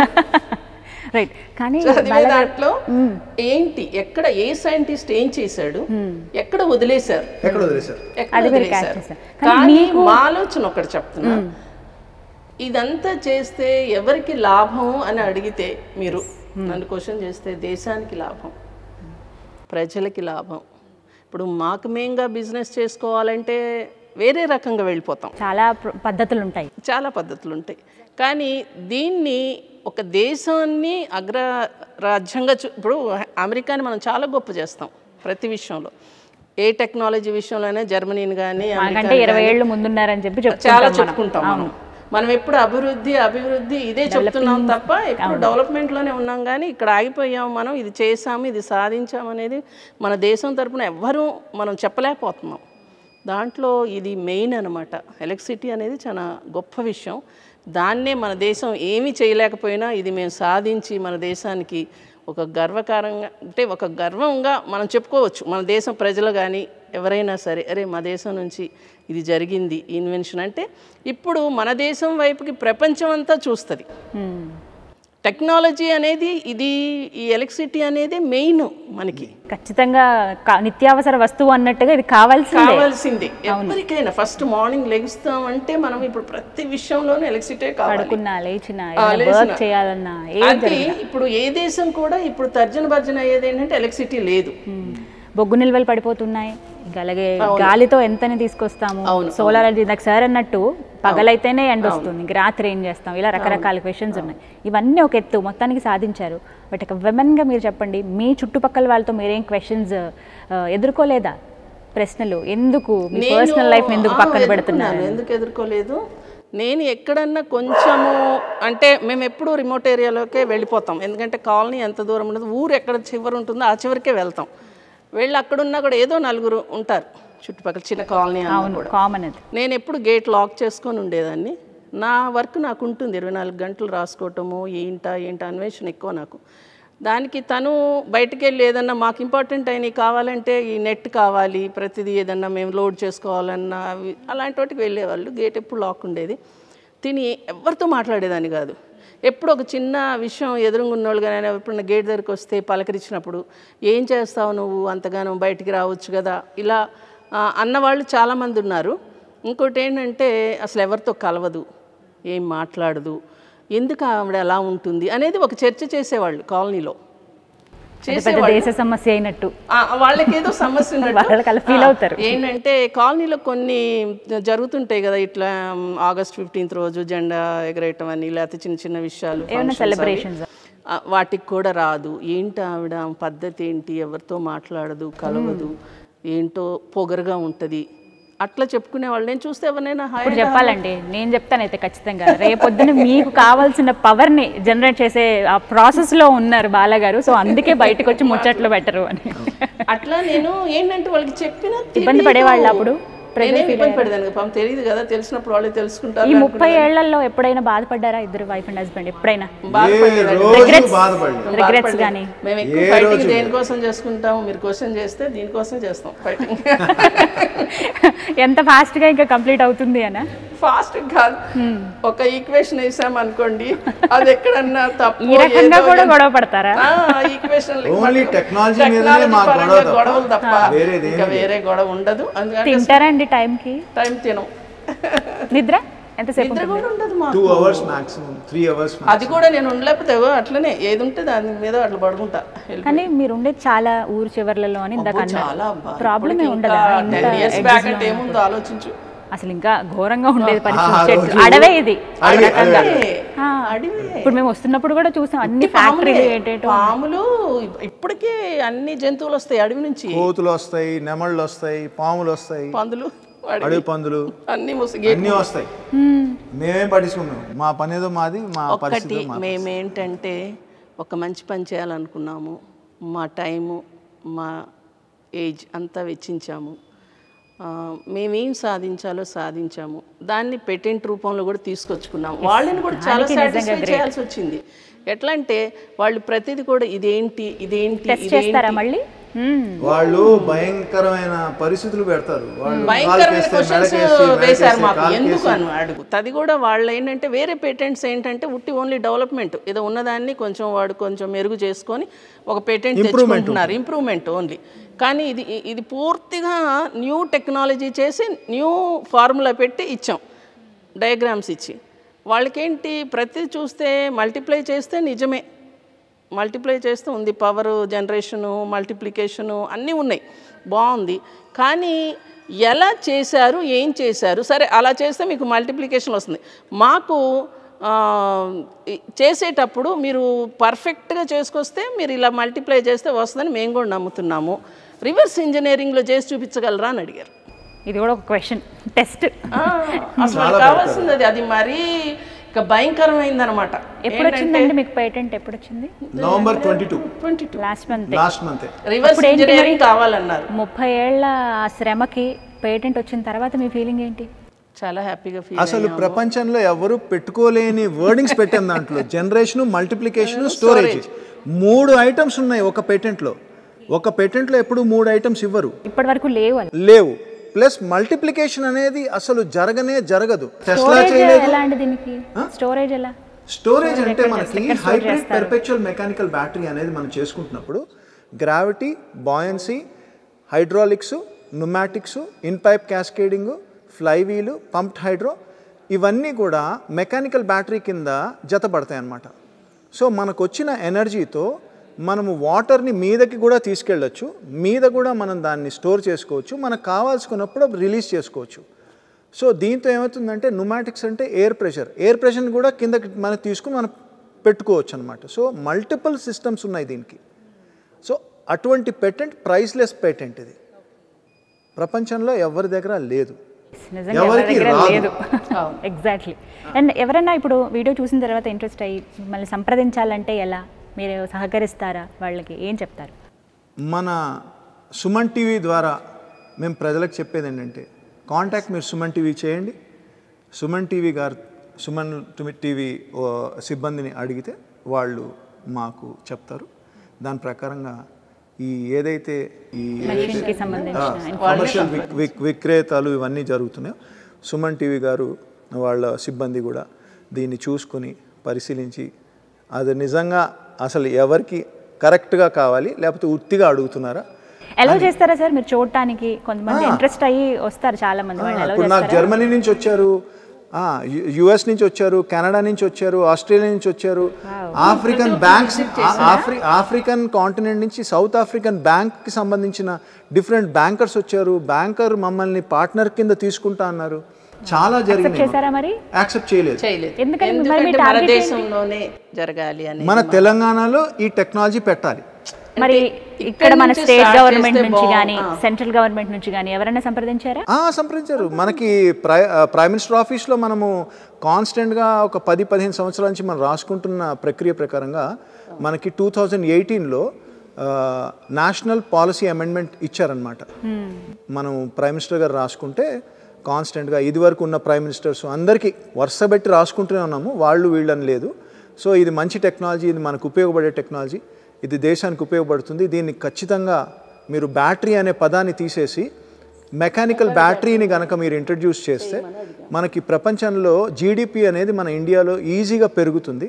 రైట్ కానీ దాంట్లో ఏంటి ఎక్కడ ఏ సైంటిస్ట్ ఏం చేశాడు ఎక్కడ వదిలేశారు కానీ మా ఆలోచన ఒకటి చెప్తున్నా ఇదంతా చేస్తే ఎవరికి లాభం అని అడిగితే మీరు నన్ను క్వశ్చన్ చేస్తే దేశానికి లాభం ప్రజలకి లాభం ఇప్పుడు మాకు మేంగా బిజినెస్ చేసుకోవాలంటే వేరే రకంగా వెళ్ళిపోతాం చాలా పద్ధతులు ఉంటాయి కానీ దీన్ని ఒక దేశాన్ని అగ్రరాజ్యంగా ఇప్పుడు అమెరికాని మనం చాలా గొప్ప చేస్తాం ప్రతి విషయంలో ఏ టెక్నాలజీ విషయంలోనే జర్మనీని కానీ 20 ఏళ్లు ముందున్నారని చెప్పి చాలా చెప్పుకుంటాం మనం ఎప్పుడు అభివృద్ధి ఇదే చెప్తున్నాం తప్ప ఎప్పుడు డెవలప్‌మెంట్లోనే ఉన్నాం కానీ ఇక్కడ ఆగిపోయాం మనం ఇది చేసాము ఇది సాధించాం అనేది మన దేశం తరపున ఎవ్వరూ మనం చెప్పలేకపోతున్నాం దాంట్లో ఇది మెయిన్ అనమాట ఎలక్ట్రిసిటీ అనేది చాలా గొప్ప విషయం దాన్నే మన దేశం ఏమీ చేయలేకపోయినా ఇది మేము సాధించి మన దేశానికి ఒక గర్వకారంగా అంటే ఒక గర్వంగా మనం చెప్పుకోవచ్చు మన దేశం ప్రజలు కానీ ఎవరైనా సరే అరే మా దేశం నుంచి ఇది జరిగింది ఇన్వెన్షన్ అంటే ఇప్పుడు మన దేశం వైపుకి ప్రపంచం అంతా చూస్తుంది టెక్నాలజీ అనేది ఇది ఈ ఎలక్ట్రిసిటీ అనేది మెయిన్ మనకి ఖచ్చితంగా నిత్యావసర వస్తువు అన్నట్టుగా ఇది కావాల్సిందే ఎవరికైనా ఫస్ట్ మార్నింగ్ లెగుస్తాం అంటే మనం ఇప్పుడు ప్రతి విషయంలోనూ ఎలక్ట్రిసిటీ కావాలి అంటే ఇప్పుడు ఏ దేశం కూడా ఇప్పుడు తర్జన భర్జన అయ్యేది ఏంటంటే ఎలక్ట్రిసిటీ లేదు బొగ్గు నిల్వలు పడిపోతున్నాయి అలాగే గాలితో ఎంతని తీసుకొస్తాము సోలార్ నాకు సార్ అన్నట్టు పగలైతేనే ఎండ వస్తుంది ఇంక రాత్రి ఏం చేస్తాం ఇలా రకరకాల క్వశ్చన్స్ ఉన్నాయి ఇవన్నీ ఒక ఎత్తు మొత్తానికి సాధించారు బట్ ఒక విమెన్గా మీరు చెప్పండి మీ చుట్టుపక్కల వాళ్ళతో మీరేం క్వశ్చన్స్ ఎదుర్కోలేదా ప్రశ్నలు ఎందుకు మీ పర్సనల్ లైఫ్ ఎందుకు పక్కన పెడుతున్నారు ఎందుకు ఎదుర్కోలేదు నేను ఎక్కడన్నా కొంచెము అంటే మేము ఎప్పుడూ రిమోట్ ఏరియాలోకే వెళ్ళిపోతాం ఎందుకంటే కాలనీ ఎంత దూరం ఉండదు ఊరు ఎక్కడ చివరి ఉంటుందో ఆ చివరికే వెళ్తాం వెళ్ళి అక్కడున్నా కూడా ఏదో నలుగురు ఉంటారు చుట్టుపక్కల చిన్న కాలనీ కామన్ అది నేను ఎప్పుడు గేట్ లాక్ చేసుకొని ఉండేదాన్ని నా వర్క్ నాకు ఉంటుంది 24 గంటలు రాసుకోవటము ఏంటా అన్వేషణ ఎక్కువ నాకు దానికి తను బయటికి వెళ్ళి ఏదన్నా మాకు ఇంపార్టెంట్ అయినవి కావాలంటే ఈ నెట్ కావాలి ప్రతిదీ ఏదన్నా మేము లోడ్ చేసుకోవాలన్నా అవి అలాంటి వాటికి వెళ్ళేవాళ్ళు గేట్ ఎప్పుడు లాక్ ఉండేది తిని ఎవరితో మాట్లాడేదాన్ని కాదు ఎప్పుడు ఒక చిన్న విషయం ఎదురుగా ఉన్నోళ్ళు కానీ ఎప్పుడన్నా గేట్ దగ్గరికి వస్తే పలకరించినప్పుడు ఏం చేస్తావు నువ్వు అంతగానో బయటికి రావచ్చు కదా ఇలా అన్నవాళ్ళు చాలామంది ఉన్నారు ఇంకోటి ఏంటంటే అసలు ఎవరితో కలవదు ఏం మాట్లాడదు ఎందుకు ఆవిడ ఎలా ఉంటుంది అనేది ఒక చర్చ చేసేవాళ్ళు కాలనీలో చేసే సమస్య అయినట్టు వాళ్ళకి ఏదో సమస్య ఉన్నట్టు ఏంటంటే కాలనీలో కొన్ని జరుగుతుంటాయి కదా ఇట్లా ఆగస్ట్ 15 రోజు జెండా ఎగరేయటం అని లేకపోతే చిన్న చిన్న విషయాలు వాటికి కూడా రాదు ఏంటి ఆవిడ పద్ధతి ఏంటి ఎవరితో మాట్లాడదు కలవదు ఏంటో పొగరుగా ఉంటుంది అట్లా చెప్పుకునే వాళ్ళు నేను చూస్తే ఎవరైనా హాయ్ చెప్పాలండి నేను చెప్తానైతే ఖచ్చితంగా రేపొద్దున మీకు కావాల్సిన పవర్ని జనరేట్ చేసే ఆ ప్రాసెస్లో ఉన్నారు బాలగారు సో అందుకే బయటకు వచ్చి ముచ్చట్లు పెట్టరు అని అట్లా నేను ఏంటంటే వాళ్ళకి చెప్పిన ఇబ్బంది పడేవాళ్ళు అప్పుడు Fast gal. Okay, equation is some uncondi. Only technology time Nidra? 2 hours maximum, 3 hours maximum. That's why I don't have to do Aslinka, Goranga, Adaway. Put me most in a put choose any factory related. Putke, Anni Gentulos, the Advinci, Otulostai, Namalostai, Pamulos, Pandalu, Adu Pandalu, Anniostai. May Padisum, Ma Panedo Madi, Ma Padisum, May Tente, Okamanch Panchal and Kunamu, Ma Taimu, Ma Age, Antavichinchamu. Meme Sadinchalo Sadinchamu. Then the patent troop on over Tiscochuna. Walden good Chala satisfied also chindi. Atlante, while Prathi go to Idainti, Idainti. Walu, Bainkaravana, Parisutu Bertha. Bainkaravana questions Vesar Mapian. Tadigoda, Waldline and a very patent saint and would only development. Either one than the Concho Ward Concho Mergu Jesconi or patent improvement only. కానీ ఇది ఇది పూర్తిగా new technology చేసి new formula పెట్టి ఇచ్చాం diagrams ఇచ్చి వాళ్ళకి ఏంటి ప్రతి చూస్తే మల్టిప్లై చేస్తే నిజమే మల్టిప్లై చేస్తే ఉంది పవర్ జనరేషన్ మల్టిప్లికేషన్ అన్నీ ఉన్నాయి బాగుంది కానీ ఎలా చేశారు ఏం చేశారు సరే అలా చేస్తే మీకు మల్టిప్లికేషన్ వస్తుంది మాకు చేసేటప్పుడు మీరు పర్ఫెక్ట్ గా చేసుకొస్తే మీరు ఇలా మల్టిప్లై చేస్తే వస్తుందని మేము కూడా నమ్ముతున్నాము Reverse engineering lo chesi chupinchalra ani adigaru. Idi kuda oka question test. Asalu kavastundi adi mari oka bhayankaramaindi anamata. Eppudu ochindandi meeku patent eppudu ochindi? November 22. Last month. Reverse engineering kavalannaru. 30 ella shramaki patent ochina tarvata mee feeling enti? Chala happy ga feel. Asalu prapanchamlo evaru pettukoleni wordings pettam dantlo generation multiplication storage. 3 items unnayi oka patent lo. One patent lo eppudu 3 items ivvaru. Ippadivaraku levu. Plus multiplication anedi asalu jaragadu. Tesla cheyaledu. Storage ela ante diniki? Storage ela? Storage ante manaki hybrid perpetual mechanical battery anedi manu chesukuntunnappudu gravity, buoyancy, hydraulics, pneumatics, in-pipe cascading, flywheel, pumped hydro ivanni kuda mechanical battery kinda jatapadtayi anamata. So manaku ochina energy tho మనము water ని మీదకి కూడా తీసుకెళ్ళొచ్చు మీద కూడా మనం దాన్ని store చేసుకోవచ్చు మనకు కావాల్సినప్పుడు రిలీజ్ చేసుకోవచ్చు సో దీంతో ఏమవుతుందంటే న్యూమాటిక్స్ అంటే ఎయిర్ ప్రెషర్ ని కూడా కిందకి మనం తీసుకుని మనం పెట్టుకోవచ్చు అన్నమాట సో మల్టిపుల్ సిస్టమ్స్ ఉన్నాయి దీనికి సో అటువంటి పేటెంట్ ప్రైస్లెస్ పేటెంట్ ఇది ప్రపంచంలో ఎవరి దగ్గర లేదు నిజంగా లేదు ఎగ్జాక్ట్లీ అండ్ ఎవరైనా ఇప్పుడు వీడియో చూసిన తర్వాత ఇంట్రెస్ట్ అయ్యి మళ్ళీ సంప్రదించాలంటే ఎలా मेरे సహకరిస్తారా వాళ్ళకి ఏం చెప్తారు మన సుమన్ టీవీ ద్వారా మేము ప్రజలకు చెప్పేది ఏంటంటే కాంటాక్ట్ మీరు సుమన్ టీవీ చేయండి సుమన్ టీవీ గారు సుమన్ టీవీ సిబ్బందిని అడిగితే వాళ్ళు మాకు చెప్తారు దాని ప్రకారంగా ఈ ఏదైతే ఈ మెషిన్ కి సంబంధించిన విక్రేతలు ఇవన్నీ జరుగుతున్నాయో సుమన్ టీవీ గారు వాళ్ళ సిబ్బంది కూడా దీన్ని చూసుకొని పరిశీలించి అది నిజంగా అసలు ఎవర్కి కరెక్ట్ గా కావాలి లేకపోతే ఉత్తిగా అడుగుతారా అలో చేస్తారా సార్ మీరు చూడడానికి కొంతమంది ఇంట్రెస్ట్ అయ్యి వస్తారు చాలా మంది వాళ్ళు అలో చేస్తారు నాకు జర్మనీ నుంచి వచ్చారు యుఎస్ నుంచి వచ్చారు కెనడా నుంచి వచ్చారు ఆస్ట్రేలియా నుంచి వచ్చారు ఆఫ్రికన్ బ్యాంక్స్ ఆఫ్రికన్ కాంటినెంట్ నుంచి సౌత్ ఆఫ్రికన్ బ్యాంక్ కి సంబంధించిన డిఫరెంట్ బ్యాంకర్స్ వచ్చారు బ్యాంకర్ మమ్మల్ని పార్ట్నర్ కింద తీసుకుంటా అన్నారు చాలా జరిగింది యాక్సెప్ట్ చేయలేదు ఎందుకంటే మన తెలంగాణలో ఈ టెక్నాలజీ పెట్టాలి మరి ఇక్కడ మన స్టేట్ గవర్నమెంట్ నుంచి గాని సెంట్రల్ గవర్నమెంట్ నుంచి గాని ఎవరైనా సంప్రదించారా సంప్రదించారు మనకి ప్రైమ్ మినిస్టర్ ఆఫీస్ లో మనము కాన్స్టెంట్ గా ఒక 10-15 సంవత్సరాల నుంచి మనం రాసుకుంటున్న ప్రక్రియ ప్రకారంగా మనకి 2018 లో national policy amendment ఇచ్చారన్నమాట. మనం ప్రైమ్ మినిస్టర్ గారు రాసుకుంటే కాన్స్టెంట్ గా ఇది వరకు ఉన్న ప్రైమ్ మినిస్టర్స్ అందరికి వర్సబెట్టి రాసుకుంటూనే ఉన్నాము, వాళ్ళు వీళ్ళని లేదు. సో ఇది మంచి టెక్నాలజీ, ఇది మనకు ఉపయోగపడే టెక్నాలజీ, ఇది దేశానికి ఉపయోగపడుతుంది. దీన్ని ఖచ్చితంగా మీరు బ్యాటరీ అనే పదాన్ని తీసేసి మెకానికల్ బ్యాటరీని గనక మీరు ఇంట్రడ్యూస్ చేస్తే మనకి ప్రపంచంలో జీడిపి అనేది మన ఇండియాలో ఈజీగా పెరుగుతుంది.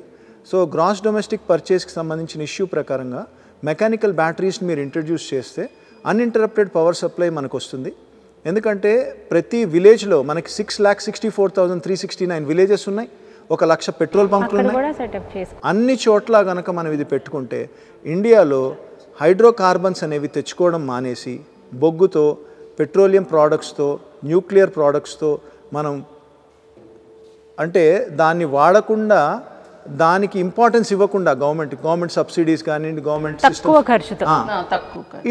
సో గ్రాస్ డొమెస్టిక్ పర్చేస్కి సంబంధించిన ఇష్యూ ప్రకారంగా మెకానికల్ బ్యాటరీస్ని మీరు ఇంట్రడ్యూస్ చేస్తే అన్ఇంటరప్టెడ్ పవర్ సప్లై మనకు వస్తుంది. ఎందుకంటే ప్రతి విలేజ్లో మనకి 6,64,369 విలేజెస్ ఉన్నాయి, 1 లక్ష పెట్రోల్ పంపులు ఉన్నాయి. అన్ని చోట్ల కనుక మనం ఇది పెట్టుకుంటే ఇండియాలో హైడ్రోకార్బన్స్ అనేవి తెచ్చుకోవడం మానేసి బొగ్గుతో, పెట్రోలియం ప్రోడక్ట్స్తో, న్యూక్లియర్ ప్రోడక్ట్స్తో మనం అంటే దాన్ని వాడకుండా, దానికి ఇంపార్టెన్స్ ఇవ్వకుండా గవర్నమెంట్ సబ్సిడీస్ కానివ్వండి, గవర్నమెంట్ సిస్టమ్,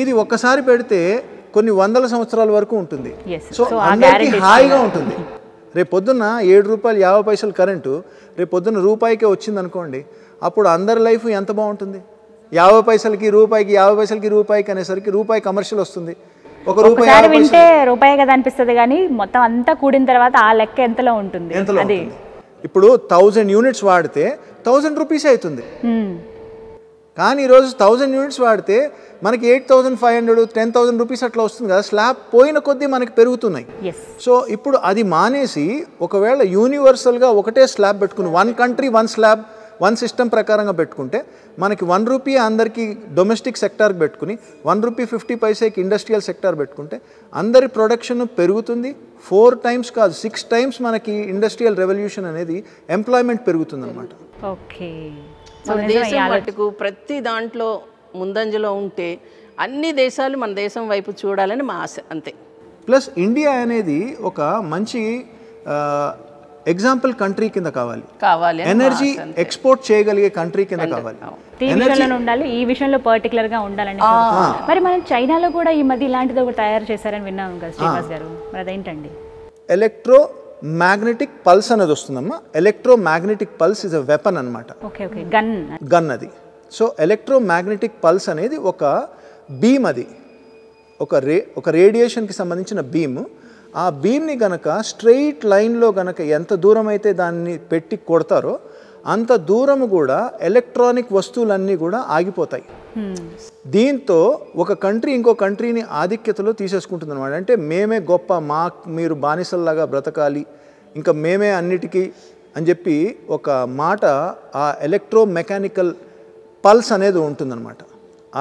ఇది ఒక్కసారి పెడితే కొన్ని వందల సంవత్సరాల వరకు ఉంటుంది. సో అందరికీ హాయిగా ఉంటుంది. రేపొద్దున ₹7.50 కరెంటు రేపొద్దున రూపాయికే వచ్చింది అనుకోండి, అప్పుడు అందరి లైఫ్ ఎంత బాగుంటుంది. ₹50, ₹50, ₹50 అనేసరికి రూపాయి కమర్షియల్ వస్తుంది. ఒకసారి వింటే రూపాయే కదా అనిపిస్తుంది, కానీ మొత్తం అంతా కూడిన తర్వాత ఆ లెక్క ఎంతలో ఉంటుంది. అది ఇప్పుడు 1000 యూనిట్స్ వాడితే ₹1000 అవుతుంది, కానీ ఈరోజు 1000 యూనిట్స్ వాడితే మనకి ₹8,500, ₹10,000 అట్లా వస్తుంది కదా. స్లాబ్ పోయిన కొద్దీ మనకి పెరుగుతున్నాయి. సో ఇప్పుడు అది మానేసి ఒకవేళ యూనివర్సల్గా ఒకటే స్లాబ్ పెట్టుకుని one country one slab one system ప్రకారంగా పెట్టుకుంటే మనకి ₹1 అందరికీ డొమెస్టిక్ సెక్టార్కి పెట్టుకుని, ₹1.50కి ఇండస్ట్రియల్ సెక్టార్ పెట్టుకుంటే అందరి ప్రొడక్షన్ పెరుగుతుంది. 4 times కాదు 6 times మనకి ఇండస్ట్రియల్ రెవల్యూషన్ అనేది ఎంప్లాయ్మెంట్ పెరుగుతుంది అనమాట. ఓకే, మన దేశం మట్టుకు ప్రతి దాంట్లో ముందంజలో ఉంటే అన్ని దేశాలు మన దేశం వైపు చూడాలని మా ఆశ, అంతే. ప్లస్ ఇండియా అనేది ఒక మంచి ఎగ్జాంపుల్ కంట్రీ కింద కావాలి, ఎనర్జీ ఎక్స్పోర్ట్ చేయగలిగే కంట్రీ కింద కావాలి, ఉండాలి. ఈ విషయంలో పర్టికులర్ గా ఉండాలని. మరి మనం చైనాలో కూడా ఈ మధ్య ఇలాంటిది ఒకటి తయారు చేశారని విన్నాం కదా శ్రీనివాస్ గారు, మరి అదేంటండి? ఎలక్ట్రో మ్యాగ్నెటిక్ పల్స్ అనేది వస్తుందమ్మా. Electro magnetic pulse is a weapon అనమాట, గన్ అది. సో ఎలక్ట్రో మ్యాగ్నెటిక్ పల్స్ అనేది ఒక బీమ్, అది ఒక రేడియేషన్కి సంబంధించిన బీమ్. ఆ బీమ్ని గనక స్ట్రెయిట్ లైన్లో గనక ఎంత దూరం అయితే దాన్ని పెట్టి కొడతారో అంత దూరం కూడా ఎలక్ట్రానిక్ వస్తువులన్నీ కూడా ఆగిపోతాయి. దీంతో ఒక కంట్రీ ఇంకో కంట్రీని ఆధిక్యతలో తీసేసుకుంటుంది అనమాట. అంటే మేమే గొప్ప, మీరు బానిసల్లాగా బ్రతకాలి, ఇంకా మేమే అన్నిటికీ అని చెప్పి ఒక మాట ఆ ఎలక్ట్రో మెకానికల్ పల్స్ అనేది ఉంటుందన్నమాట.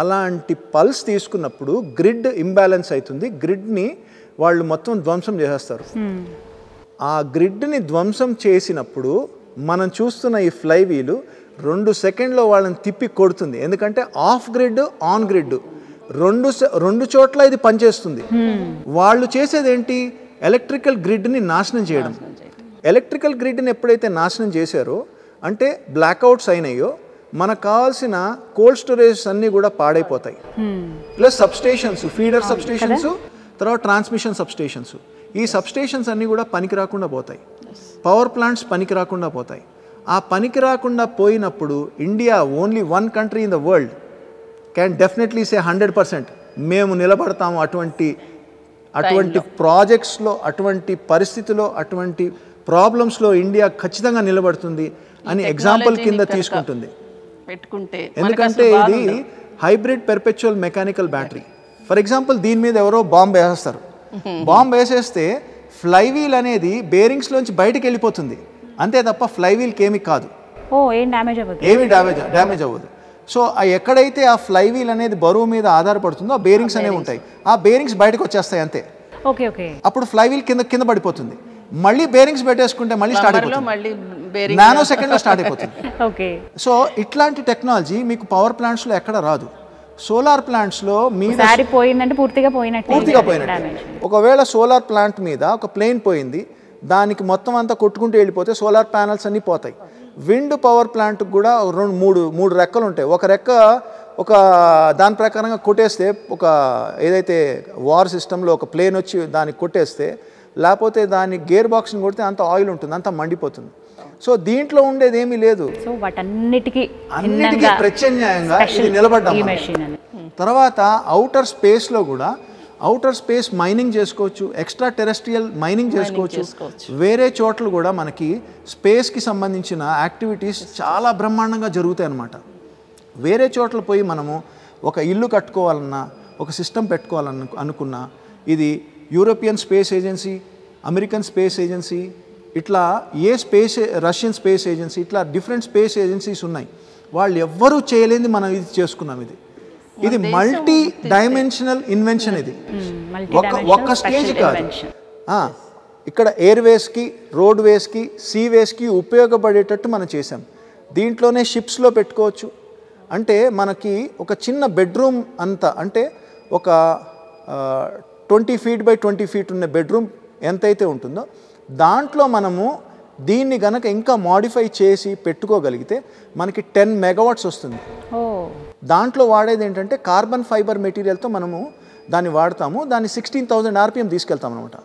అలాంటి పల్స్ తీసుకున్నప్పుడు గ్రిడ్ ఇంబ్యాలెన్స్ అవుతుంది, గ్రిడ్ని వాళ్ళు మొత్తం ధ్వంసం చేసేస్తారు. ఆ గ్రిడ్ని ధ్వంసం చేసినప్పుడు మనం చూస్తున్న ఈ ఫ్లై వీలు 2 సెకండ్లో వాళ్ళని తిప్పి కొడుతుంది. ఎందుకంటే ఆఫ్ గ్రిడ్ ఆన్ గ్రిడ్ రెండు చోట్ల ఇది పనిచేస్తుంది. వాళ్ళు చేసేది ఏంటి? ఎలక్ట్రికల్ గ్రిడ్ని నాశనం చేయడం. ఎలక్ట్రికల్ గ్రిడ్ని ఎప్పుడైతే నాశనం చేశారో అంటే బ్లాక్అవుట్స్ అయినాయో మనకు కావాల్సిన కోల్డ్ స్టోరేజెస్ అన్నీ కూడా పాడైపోతాయి. ప్లస్ సబ్స్టేషన్స్, ఫీడర్ సబ్స్టేషన్స్, తర్వాత ట్రాన్స్మిషన్ సబ్స్టేషన్స్, ఈ సబ్స్టేషన్స్ అన్నీ కూడా పనికి రాకుండా పోతాయి. పవర్ ప్లాంట్స్ పనికి రాకుండా పోతాయి. ఆ పనికి రాకుండా పోయినప్పుడు India, only one country in the world can definitely say 100% మేము నిలబడతాము అటువంటి ప్రాజెక్ట్స్లో, అటువంటి పరిస్థితిలో, అటువంటి ప్రాబ్లమ్స్లో ఇండియా ఖచ్చితంగా నిలబడుతుంది అని ఎగ్జాంపుల్ కింద తీసుకుంటుంది. ఎందుకంటే ఇది hybrid perpetual mechanical battery. For example దీని మీద ఎవరో బాంబ్ వేసేస్తారు. బాంబ్ వేసేస్తే ఫ్లైవీల్ అనేది బేరింగ్స్లోంచి బయటకు వెళ్ళిపోతుంది, అంతే తప్ప ఫ్లైవీల్కి ఏమీ కాదు, ఏమీ డ్యామేజ్ అవ్వదు. సో ఎక్కడైతే ఆ ఫ్లైవీల్ అనేది బరువు మీద ఆధారపడుతుందో ఆ బేరింగ్స్ అనేవి ఉంటాయి, ఆ బేరింగ్స్ బయటకు వచ్చేస్తాయి అంతే. అప్పుడు ఫ్లైవీల్ కింద పడిపోతుంది. మళ్ళీ బేరింగ్స్ పెట్టేసుకుంటే మళ్ళీ స్టార్ట్ అయిపోతుంది, నానో సెకండ్లో స్టార్ట్ అయిపోతుంది. సో ఇట్లాంటి టెక్నాలజీ మీకు పవర్ ప్లాంట్స్లో ఎక్కడ రాదు. సోలార్ ప్లాంట్స్లో పూర్తిగా పోయినట్టు. ఒకవేళ సోలార్ ప్లాంట్ మీద ఒక ప్లేన్ పోయింది, దానికి మొత్తం అంతా కొట్టుకుంటూ వెళ్ళిపోతే సోలార్ ప్యానల్స్ అన్నీ పోతాయి. విండ్ పవర్ ప్లాంట్కి కూడా మూడు రెక్కలు ఉంటాయి. ఒక రెక్క ఒక దాని ప్రకారంగా కొట్టేస్తే, ఒక ఏదైతే వార్ సిస్టంలో ఒక ప్లేన్ వచ్చి దానికి కొట్టేస్తే, లేకపోతే దాని గేర్ బాక్స్ని కొడితే అంత ఆయిల్ ఉంటుంది, అంత మండిపోతుంది. సో దీంట్లో ఉండేది ఏమీ లేదు. సో వాటన్నిటికీ ప్రత్యామ్నాయంగా నిలబడ్డాం. తర్వాత అవుటర్ స్పేస్లో కూడా outer space mining chesukochu, extra terrestrial mining chesukochu, vere chotlu kuda manaki space ki sambandhinchina activities chaala brahmandanga jarugutayi anamata. Vere chotlu poyi manamu oka illu kattukovalanna oka system pettukovalanna anukunna idi European Space Agency, American Space Agency itla ye space Russian Space Agency itla different space agencies unnayi. Vallu evvaru cheyalendi manam idi chesukunnam idi. This is multi-dimensional invention. One stage. Here airways, roadways, seaways, we have done ships. We have a bedroom, ante, 20 feet by 20 feet bedroom. We have modified this, we have 10 megawatts. Oh. దాంట్లో వాడేది ఏంటంటే carbon fibre material తో మనము దాన్ని వాడతాము. దాన్ని 16000 rpm తీసుకెళ్తాం అన్నమాట.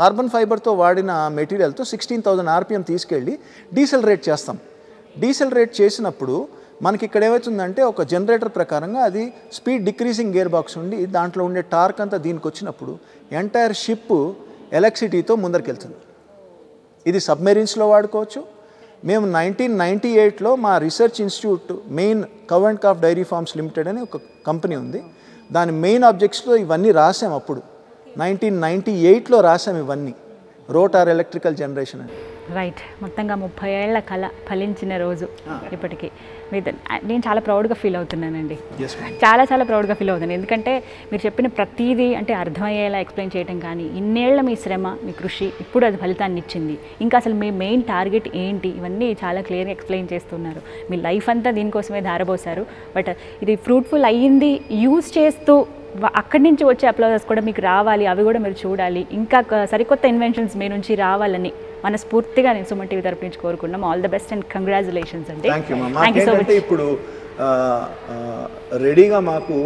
కార్బన్ ఫైబర్ తో వాడిన మెటీరియల్ తో 16000 rpm తీసుకెళ్లి డీసెలరేట్ చేస్తాం. డీసెలరేట్ చేసినప్పుడు మనకి ఇక్కడ ఏమవుతుందంటే ఒక జనరేటర్ ప్రకారంగా అది స్పీడ్ డిక్రీసింగ్ గేర్ బాక్స్ ఉండి దాంట్లో ఉండే టార్క్ అంతా దీనికి వచ్చినప్పుడు ఎంటైర్ షిప్ ఎలక్ట్రిసిటీ తో ముందుకు వెళ్తుంది. ఇది సబ్ మెరీన్స్ లో వాడుకోవచ్చు. మేము 1998లో మా research institute main cow and calf dairy farms limited అనే ఒక కంపెనీ ఉంది. దాని మెయిన్ ఆబ్జెక్ట్స్లో ఇవన్నీ రాసాం. అప్పుడు 1998లో రాసాం ఇవన్నీ. రోటార్ ఎలక్ట్రికల్ జనరేషన్ అని రైట్. మొత్తంగా 30 ఏళ్ల కళ ఫలించిన రోజు ఇప్పటికీ. నేను చాలా ప్రౌడ్గా ఫీల్ అవుతున్నానండి, చాలా ప్రౌడ్గా ఫీల్ అవుతున్నాను. ఎందుకంటే మీరు చెప్పిన ప్రతీదీ అంటే అర్థమయ్యేలా ఎక్స్ప్లెయిన్ చేయడం కానీ, ఇన్నేళ్ల మీ శ్రమ, మీ కృషి ఇప్పుడు అది ఫలితాన్ని ఇచ్చింది. ఇంకా అసలు మీ మెయిన్ టార్గెట్ ఏంటి, ఇవన్నీ చాలా క్లియర్గా ఎక్స్ప్లెయిన్ చేస్తున్నారు. మీ లైఫ్ అంతా దీనికోసమే ధారబోసారు. బట్ ఇది ఫ్రూట్ఫుల్ అయ్యింది. యూజ్ చేస్తూ అక్కడి నుంచి వచ్చే అప్లౌజెస్ కూడా మీకు రావాలి, అవి కూడా మీరు చూడాలి. ఇంకా సరికొత్త ఇన్వెన్షన్స్ మీ నుంచి రావాలని మనస్ఫూర్తిగా నేను సుమన్ టీవీ తరపు నుంచి కోరుకున్నాం. All the best and congratulations అండి. ఇప్పుడు రెడీగా మాకు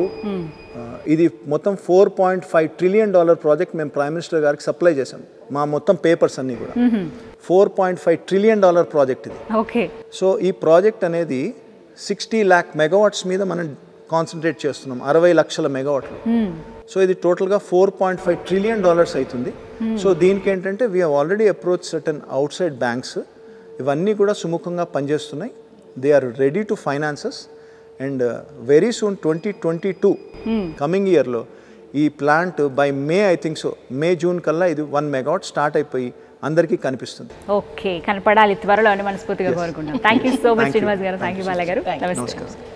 ఇది మొత్తం $4.5 trillion ప్రాజెక్ట్ మేము ప్రైమ్ మినిస్టర్ గారికి సప్లై చేసాం. మా మొత్తం పేపర్స్ అన్ని కూడా $4.5 trillion ప్రాజెక్ట్ ఇది. ఓకే. సో ఈ ప్రాజెక్ట్ అనేది 60 lakh megawatts మీద మనం కాన్సన్ట్రేట్ చేస్తున్నాం, 60 లక్షల మెగావాట్లు. సో ఇది టోటల్గా $4.5 trillion అవుతుంది. సో దీనికి ఏంటంటే we have already approach certain outside banks. ఇవన్నీ కూడా సుముఖంగా పనిచేస్తున్నాయి. They are ready to finances and very soon 2022 coming ఇయర్లో ఈ plant by May, I think so May June కల్లా ఇది 1 మెగావాట్ స్టార్ట్ అయిపోయి అందరికీ కనిపిస్తుంది. ఓకే, కనపడాలి త్వరలో అని మనస్ఫూర్తిగా కోరుకుంటున్నాం. Thank you so much Srinivas గారు. థ్యాంక్ యూ బాలా గారు. నమస్కారం.